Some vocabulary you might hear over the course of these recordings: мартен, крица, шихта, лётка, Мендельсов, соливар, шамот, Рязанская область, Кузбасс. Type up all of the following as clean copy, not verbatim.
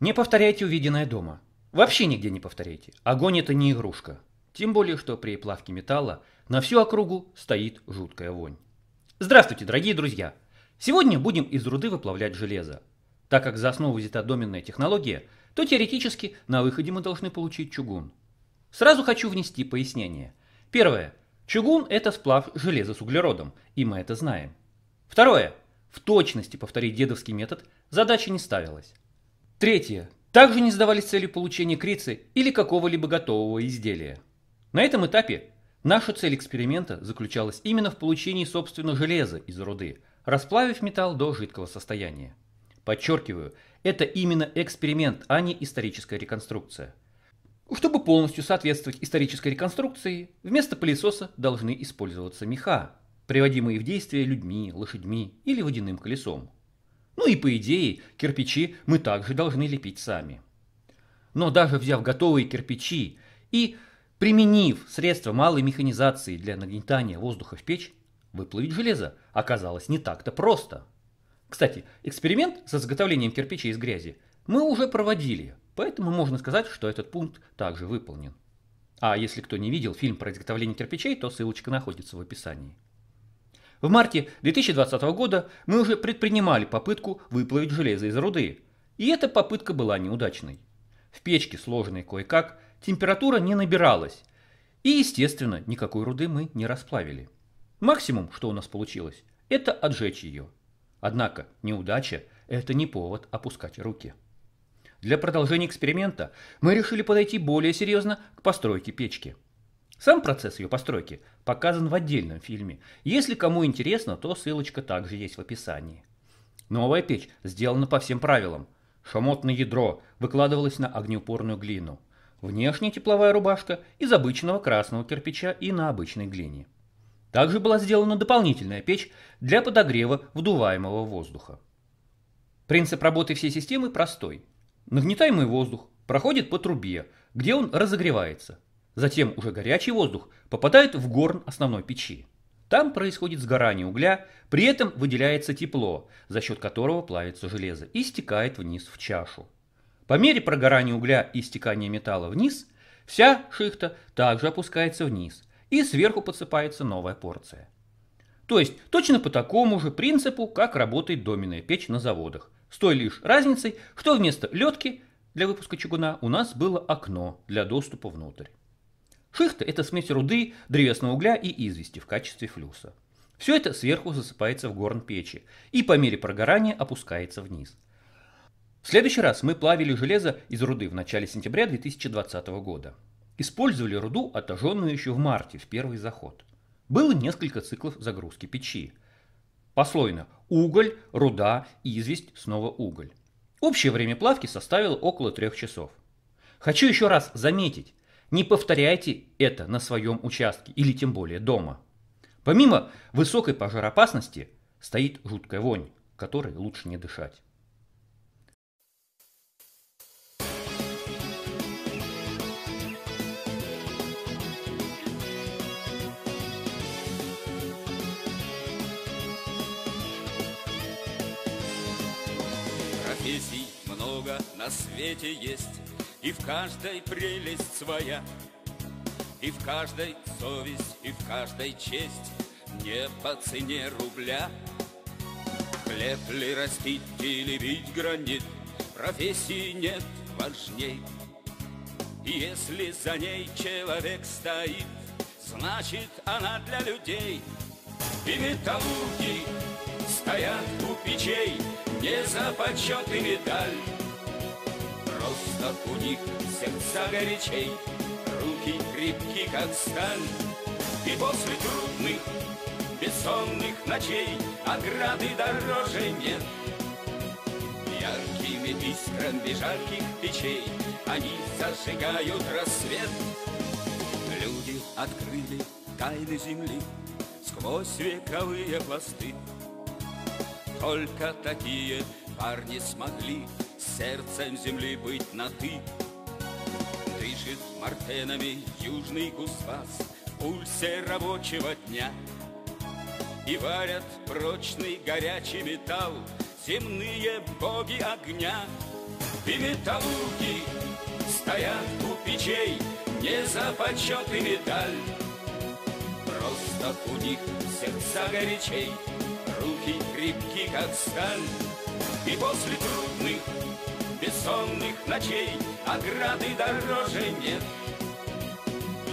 Не повторяйте увиденное дома. Вообще нигде не повторяйте. Огонь — это не игрушка. Тем более, что при плавке металла на всю округу стоит жуткая вонь. Здравствуйте, дорогие друзья! Сегодня будем из руды выплавлять железо. Так как за основу взята доменная технология, то теоретически на выходе мы должны получить чугун. Сразу хочу внести пояснение. Первое. Чугун — это сплав железа с углеродом, и мы это знаем. Второе. В точности повторить дедовский метод задача не ставилась. Третье. Также не задавались целью получения крицы или какого-либо готового изделия. На этом этапе наша цель эксперимента заключалась именно в получении собственно железа из руды, расплавив металл до жидкого состояния. Подчеркиваю, это именно эксперимент, а не историческая реконструкция. Чтобы полностью соответствовать исторической реконструкции, вместо пылесоса должны использоваться меха, приводимые в действие людьми, лошадьми или водяным колесом. Ну и по идее, кирпичи мы также должны лепить сами. Но даже взяв готовые кирпичи и применив средства малой механизации для нагнетания воздуха в печь, выплавить железо оказалось не так-то просто. Кстати, эксперимент с изготовлением кирпичей из грязи мы уже проводили, поэтому можно сказать, что этот пункт также выполнен. А если кто не видел фильм про изготовление кирпичей, то ссылочка находится в описании. В марте 2020 года мы уже предпринимали попытку выплавить железо из руды, и эта попытка была неудачной. В печке, сложенной кое-как, температура не набиралась, и, естественно, никакой руды мы не расплавили. Максимум, что у нас получилось, это отжечь ее. Однако неудача – это не повод опускать руки. Для продолжения эксперимента мы решили подойти более серьезно к постройке печки. Сам процесс ее постройки показан в отдельном фильме. Если кому интересно, то ссылочка также есть в описании. Новая печь сделана по всем правилам. Шамотное ядро выкладывалось на огнеупорную глину. Внешняя тепловая рубашка из обычного красного кирпича и на обычной глине. Также была сделана дополнительная печь для подогрева вдуваемого воздуха. Принцип работы всей системы простой. Нагнетаемый воздух проходит по трубе, где он разогревается. Затем уже горячий воздух попадает в горн основной печи. Там происходит сгорание угля, при этом выделяется тепло, за счет которого плавится железо и стекает вниз в чашу. По мере прогорания угля и стекания металла вниз, вся шихта также опускается вниз и сверху подсыпается новая порция. То есть точно по такому же принципу, как работает доменная печь на заводах, с той лишь разницей, что вместо лётки для выпуска чугуна у нас было окно для доступа внутрь. Шихта – это смесь руды, древесного угля и извести в качестве флюса. Все это сверху засыпается в горн печи и по мере прогорания опускается вниз. В следующий раз мы плавили железо из руды в начале сентября 2020 года. Использовали руду, отожженную еще в марте, в первый заход. Было несколько циклов загрузки печи. Послойно – уголь, руда, известь, снова уголь. Общее время плавки составило около 3 часов. Хочу еще раз заметить, не повторяйте это на своем участке или тем более дома. Помимо высокой пожароопасности стоит жуткая вонь, которой лучше не дышать. Профессий много на свете есть, и в каждой прелесть своя, и в каждой совесть, и в каждой честь, не по цене рубля. Хлеб ли растить или бить гранит, профессии нет важней. Если за ней человек стоит, значит она для людей. И металлурги стоят у печей не за почет и медаль. Просто у них сердца горячей, руки крепки, как сталь. И после трудных, бессонных ночей ограды дороже нет. Яркими искрами жарких печей они зажигают рассвет. Люди открыли тайны земли сквозь вековые пласты. Только такие парни смогли сердцем земли быть на «ты». Дышит мартенами южный Кузбасс в пульсе рабочего дня. И варят прочный горячий металл земные боги огня. и металлурги стоят у печей не за почет и медаль. Просто у них сердца горячей, руки крепки, как сталь. И после трудных, бессонных ночей ограды дороже нет.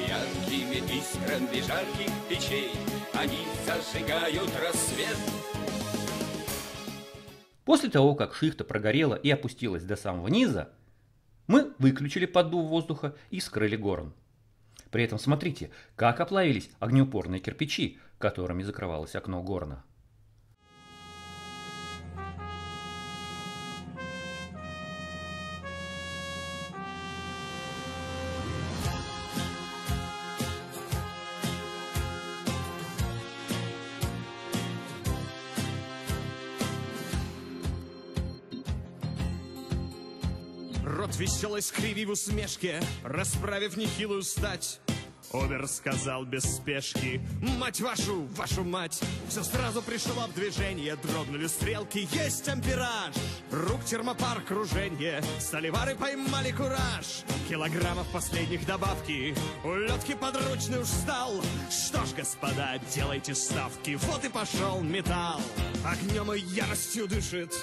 Яркими искрами жарких печей они зажигают рассвет. После того, как шихта прогорела и опустилась до самого низа, мы выключили поддув воздуха и скрыли горн. При этом смотрите, как оплавились огнеупорные кирпичи, которыми закрывалось окно горна. Рот веселый скривив усмешки, расправив нехилую стать, Обер сказал без спешки: мать вашу, вашу мать! Все сразу пришло в движение, дрогнули стрелки, есть ампераж! Рук термопар круженье, соливары поймали кураж! Килограммов последних добавки, у лётки подручный уж стал! Что ж, господа, делайте ставки, вот и пошел металл! Огнем и яростью дышит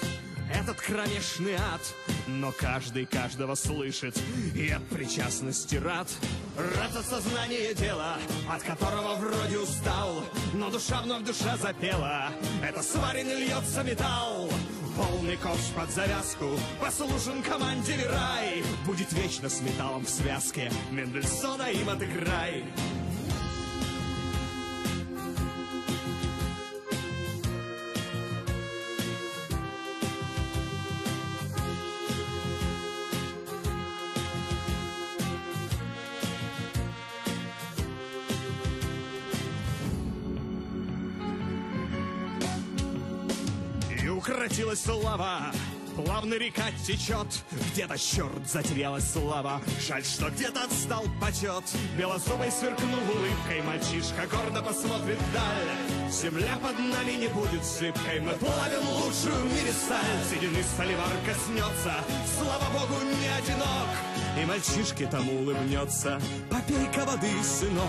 этот кромешный ад, но каждый каждого слышит, и от причастности рад. Рад от сознания дела, от которого вроде устал, но душа вновь душа запела, это сваренный льется металл. Полный ковш под завязку послушен команде «Вирай», будет вечно с металлом в связке, Мендельсона им отыграй. Укротилась слава, плавно река течет, где-то черт затерялась слава, жаль, что где-то отстал почет. Белозубой сверкнул улыбкой мальчишка, гордо посмотрит вдаль. Земля под нами не будет сыпкой, мы плавим лучшую в мире сталь. Седины соливар коснется, слава богу, не одинок, и мальчишке тому улыбнется: попей-ка воды, сынок.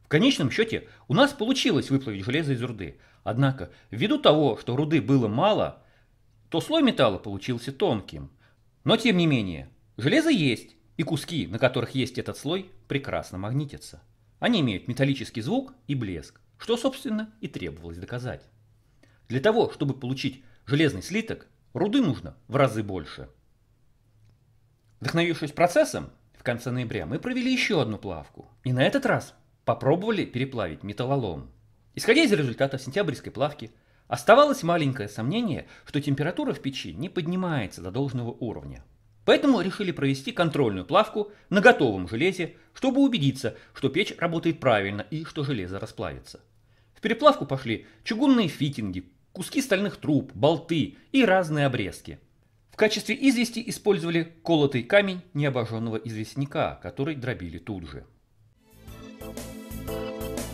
В конечном счете у нас получилось выплавить железо из руды, однако ввиду того, что руды было мало, то слой металла получился тонким. Но тем не менее, железо есть, и куски, на которых есть этот слой, прекрасно магнитятся. Они имеют металлический звук и блеск, что, собственно, и требовалось доказать. Для того, чтобы получить железный слиток, руды нужно в разы больше. Вдохновившись процессом, в конце ноября мы провели еще одну плавку, и на этот раз попробовали переплавить металлолом. Исходя из результатов сентябрьской плавки, оставалось маленькое сомнение, что температура в печи не поднимается до должного уровня. Поэтому решили провести контрольную плавку на готовом железе, чтобы убедиться, что печь работает правильно и что железо расплавится. В переплавку пошли чугунные фитинги, куски стальных труб, болты и разные обрезки. В качестве извести использовали колотый камень необожженного известняка, который дробили тут же.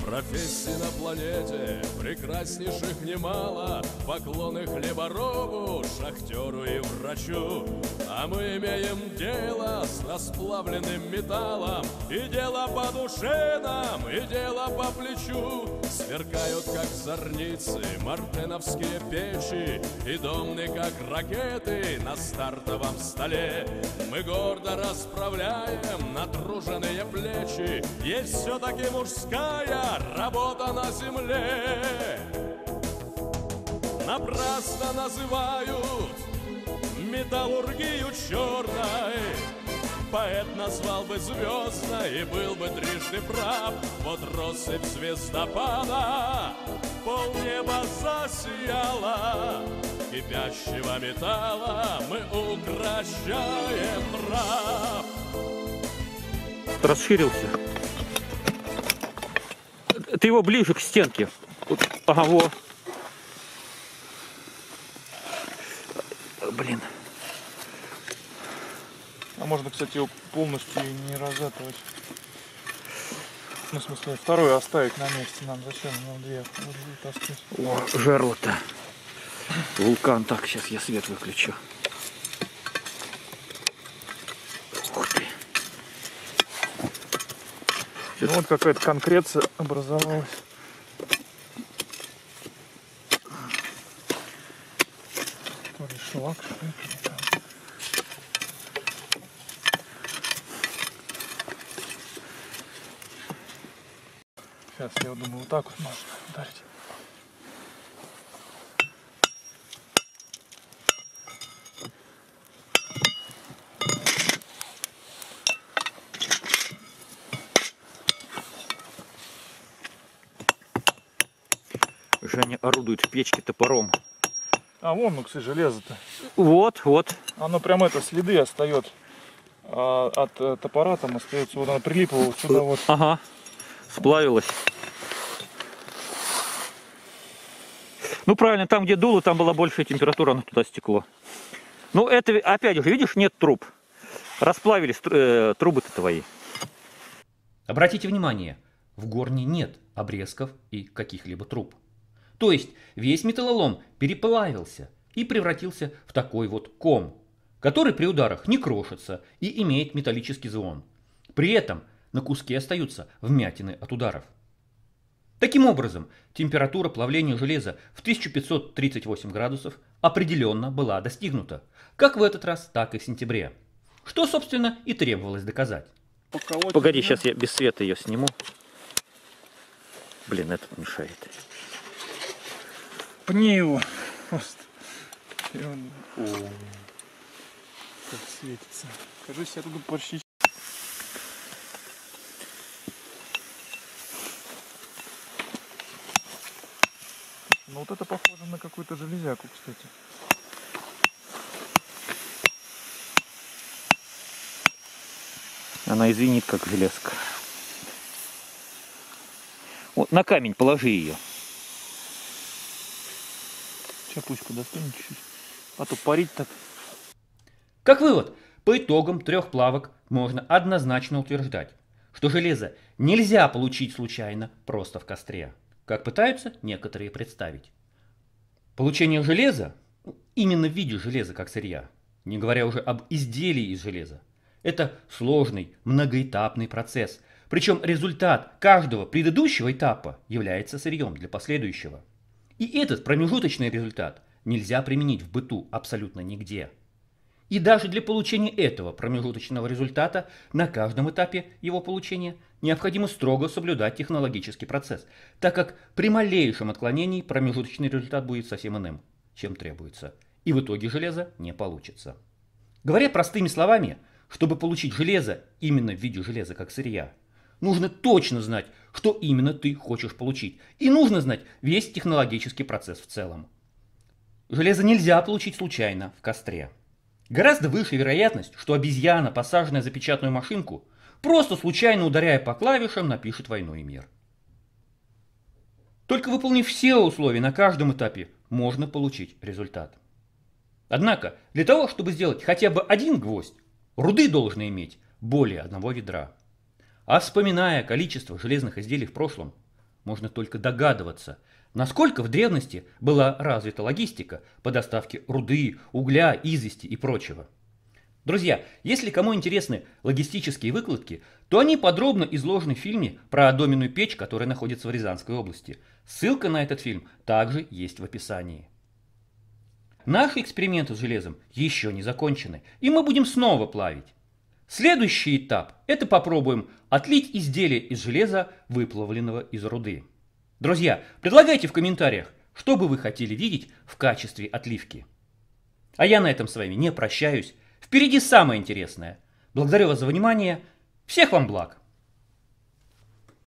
Профессий на планете прекраснейших немало, поклоны хлеборобу, шахтеру и врачу. А мы имеем дело с расплавленным металлом, и дело по душе нам, и дело по плечу. Сверкают, как зорницы, мартеновские печи, и домны, как ракеты на стартовом столе. Мы гордо расправляем натруженные плечи, есть все-таки мужская работа на земле. Напрасно называют металлургию черной, поэт назвал бы звездной и был бы трижды прав. Вот россыпь звездопада полнеба засияла, кипящего металла мы укращаем прав. Расширился. Ты его ближе к стенке. Ага, вот. Блин. А можно, кстати, его полностью не разатывать. Ну, в смысле, вторую оставить на месте. Нам зачем? Нам две таскать. О, жерло-то. Вулкан. Так, сейчас я свет выключу. Ух ты. Ну, вот какая-то конкреция образовалась. То ли шлак, что-то. Сейчас, я думаю, вот так вот можно ударить. Женя орудует в печке топором. А вон, ну, кстати, железо-то. Вот, вот. Оно прям это, следы остается. А от топора там остается, вот оно прилипло вот сюда вот. Ага. Сплавилось. Ну правильно, там где дуло, там была большая температура, оно туда стекло. Ну это опять же, видишь, нет труб. Расплавились трубы-то твои. Обратите внимание, в горне нет обрезков и каких-либо труб. То есть весь металлолом переплавился и превратился в такой вот ком, который при ударах не крошится и имеет металлический звон. При этом на куске остаются вмятины от ударов. Таким образом, температура плавления железа в 1538 градусов определенно была достигнута, как в этот раз, так и в сентябре. Что, собственно, и требовалось доказать. Погоди, сейчас я без света ее сниму. Блин, этот мешает. Пни его. Как светится. Кажись, я тут почти... Ну вот это похоже на какую-то железяку, кстати. Она извинит, как железка. Вот на камень положи ее. Чапучку достанем чуть-чуть. А то парить так. Как вывод, по итогам 3 плавок можно однозначно утверждать, что железо нельзя получить случайно просто в костре, как пытаются некоторые представить. Получение железа, именно в виде железа как сырья, не говоря уже об изделии из железа, это сложный многоэтапный процесс, причем результат каждого предыдущего этапа является сырьем для последующего. И этот промежуточный результат нельзя применить в быту абсолютно нигде. И даже для получения этого промежуточного результата на каждом этапе его получения необходимо строго соблюдать технологический процесс, так как при малейшем отклонении промежуточный результат будет совсем иным, чем требуется, и в итоге железо не получится. Говоря простыми словами, чтобы получить железо именно в виде железа как сырья, нужно точно знать, что именно ты хочешь получить, и нужно знать весь технологический процесс в целом. Железо нельзя получить случайно в костре. Гораздо выше вероятность, что обезьяна, посаженная за печатную машинку, просто случайно ударяя по клавишам, напишет «Войну и мир». Только выполнив все условия на каждом этапе, можно получить результат. Однако, для того, чтобы сделать хотя бы один гвоздь, руды должны иметь более 1 ведра. А вспоминая количество железных изделий в прошлом, можно только догадываться, насколько в древности была развита логистика по доставке руды, угля, извести и прочего. Друзья, если кому интересны логистические выкладки, то они подробно изложены в фильме про доменную печь, которая находится в Рязанской области. Ссылка на этот фильм также есть в описании. Наши эксперименты с железом еще не закончены, и мы будем снова плавить. Следующий этап – это попробуем отлить изделие из железа, выплавленного из руды. Друзья, предлагайте в комментариях, что бы вы хотели видеть в качестве отливки. А я на этом с вами не прощаюсь. Впереди самое интересное. Благодарю вас за внимание. Всех вам благ.